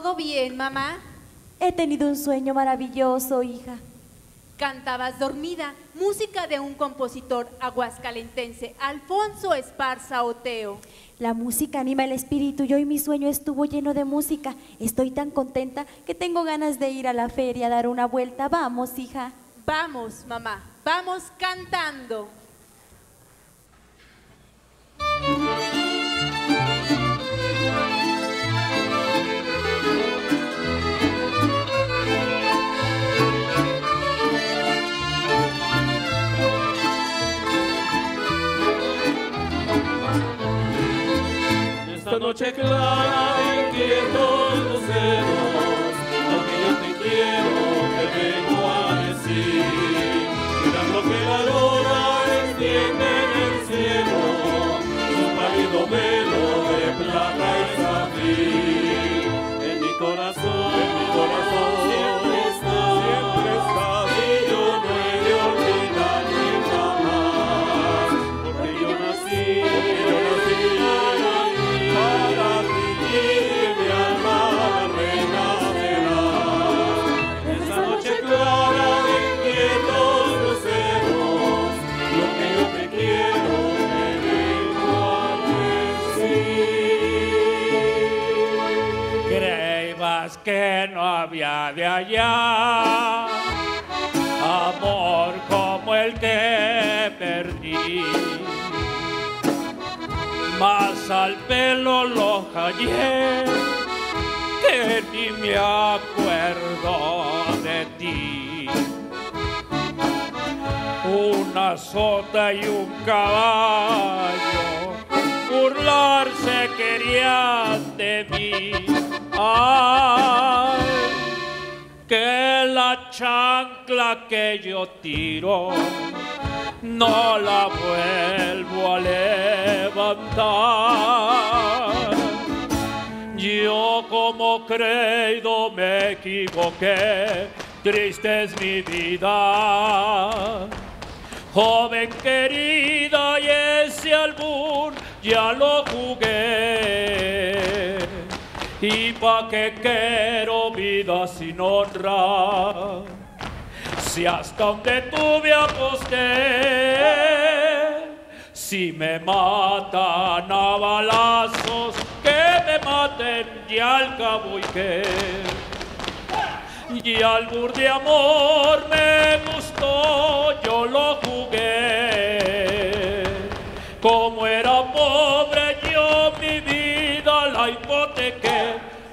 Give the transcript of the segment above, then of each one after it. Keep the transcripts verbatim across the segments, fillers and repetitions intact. ¿Todo bien, mamá? He tenido un sueño maravilloso, hija. Cantabas dormida, música de un compositor aguascalentense, Alfonso Esparza Oteo. La música anima el espíritu y hoy mi sueño estuvo lleno de música. Estoy tan contenta que tengo ganas de ir a la feria a dar una vuelta. Vamos, hija. Vamos, mamá. Vamos cantando. Esta noche clara me inquieto en tus senos, aunque yo te quiero, te vengo a decir, mirando que la luna extiende en el cielo, su pálido velo de plata es a ti. En mi corazón, en mi corazón siempre está, siempre está, y yo no he de olvidarte jamás, porque yo nací, porque yo nací. Que no había de allá amor como el que perdí, mas al pelo lo hallé que ni me acuerdo de ti. Una sota y un caballo burlarse querían de mí. Ay, que la chancla que yo tiro no la vuelvo a levantar. Yo como creído me equivoqué, triste es mi vida. Joven querida, y ese albur ya lo jugué. Y pa' que quiero vida sin honra, si hasta donde tú me aposté, si me matan a balazos, que me maten y al cabo y que, y albur de amor me gustó, yo lo jugué, como era pobre yo mi vida la hipotequé.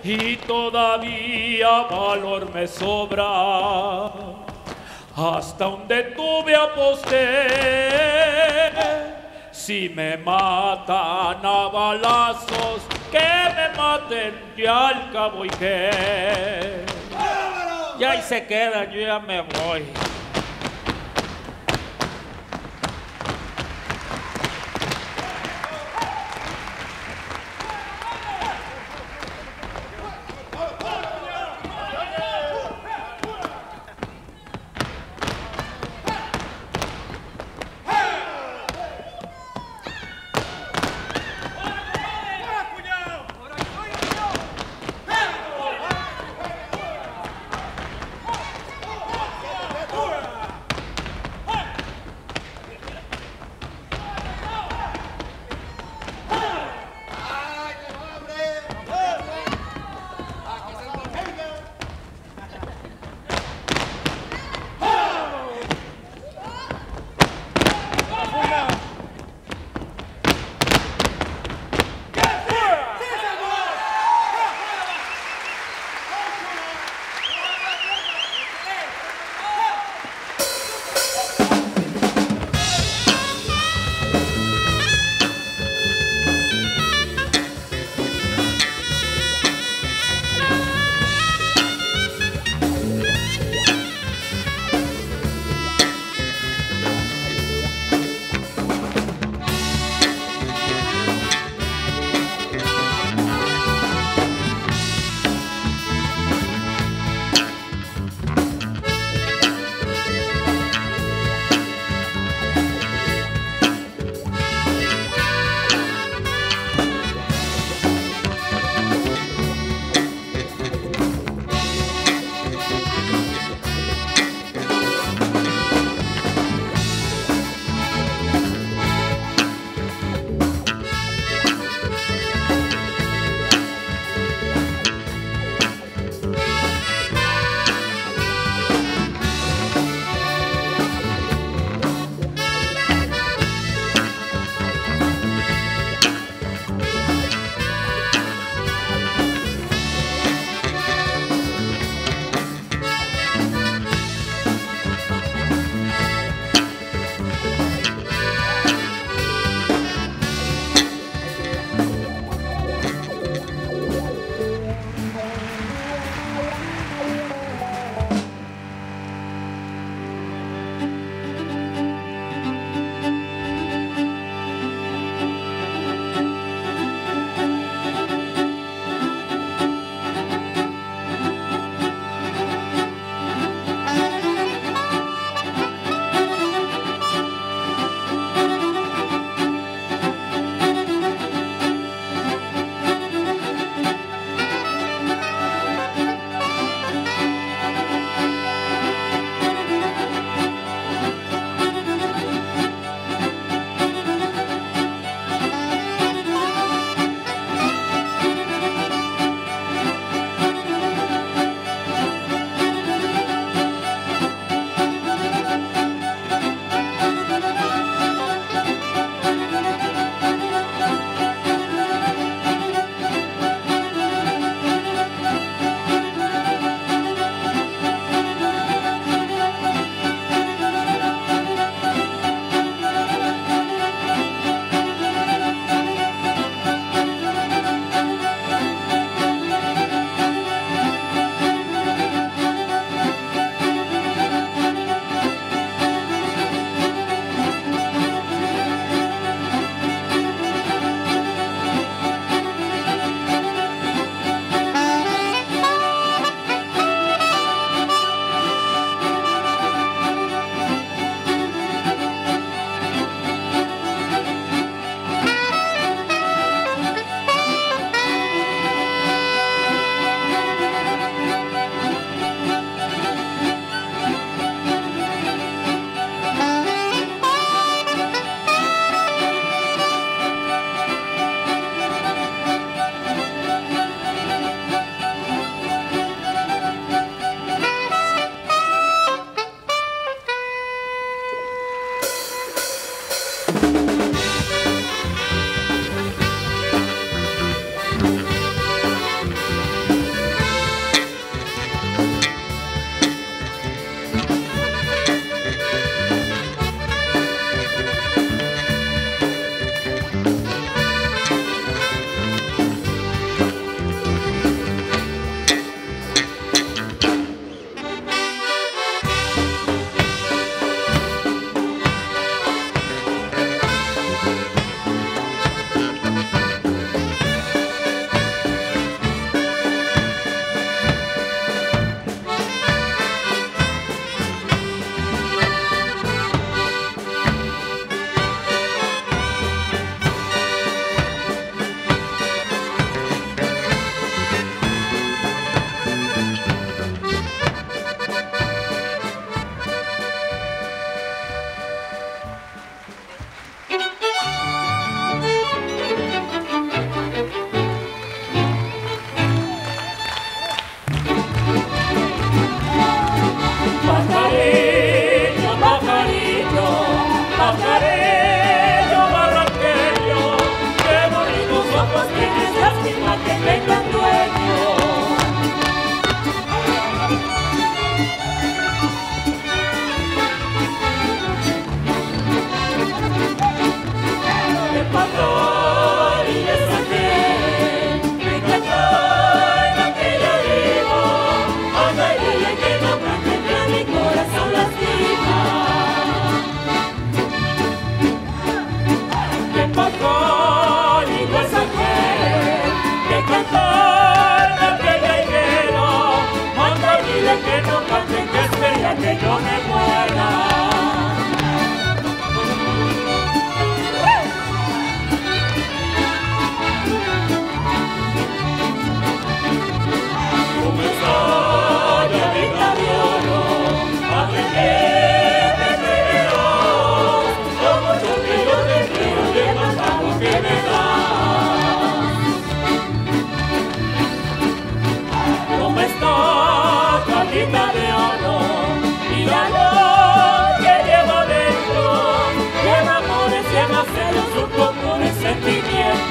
Y todavía valor me sobra, hasta donde tuve aposté. Si me matan a balazos, que me maten y al cabo y que. Y ahí se quedan, yo ya me voy.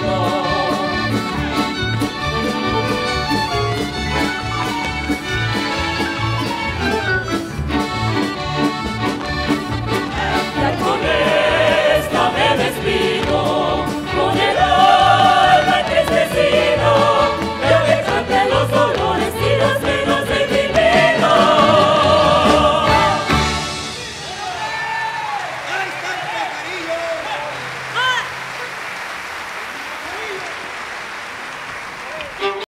amor.